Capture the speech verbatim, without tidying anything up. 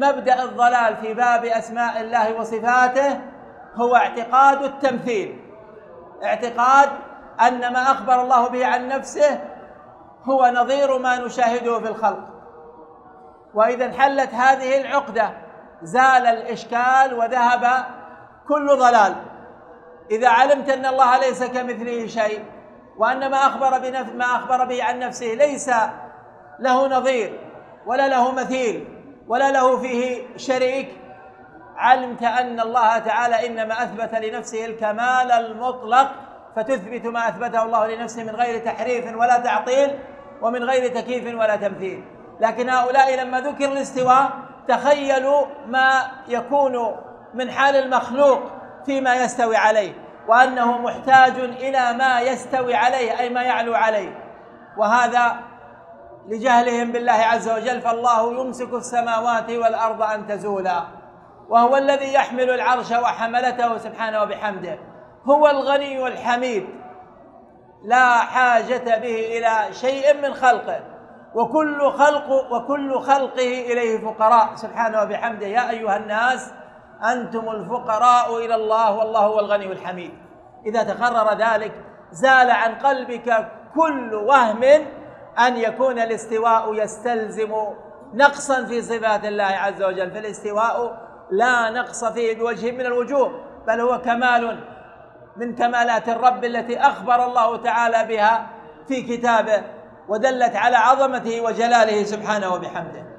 مبدأ الضلال في باب أسماء الله وصفاته هو اعتقاد التمثيل، اعتقاد أن ما أخبر الله به عن نفسه هو نظير ما نشاهده في الخلق. وإذا انحلت هذه العقدة زال الإشكال وذهب كل ضلال. إذا علمت أن الله ليس كمثله شيء، وأن ما أخبر بنفسه ما أخبر به عن نفسه ليس له نظير ولا له مثيل ولا له فيه شريك، علمت أن الله تعالى إنما أثبت لنفسه الكمال المطلق، فتثبت ما أثبته الله لنفسه من غير تحريف ولا تعطيل ومن غير تكييف ولا تمثيل. لكن هؤلاء لما ذكر الاستواء تخيلوا ما يكون من حال المخلوق فيما يستوي عليه، وأنه محتاج إلى ما يستوي عليه، أي ما يعلو عليه، وهذا لجهلهم بالله عز وجل. فالله يمسك السماوات والأرض أن تزولا وهو الذي يحمل العرش وحملته سبحانه وبحمده، هو الغني الحميد، لا حاجة به إلى شيء من خلقه، وكل خلق وكل خلقه إليه فقراء سبحانه وبحمده. يا أيها الناس أنتم الفقراء إلى الله والله هو الغني الحميد. إذا تقرر ذلك زال عن قلبك كل وهم أن يكون الاستواء يستلزم نقصا في صفات الله عز وجل، فالاستواء لا نقص فيه بوجه من الوجوه، بل هو كمال من كمالات الرب التي أخبر الله تعالى بها في كتابه ودلت على عظمته وجلاله سبحانه وبحمده.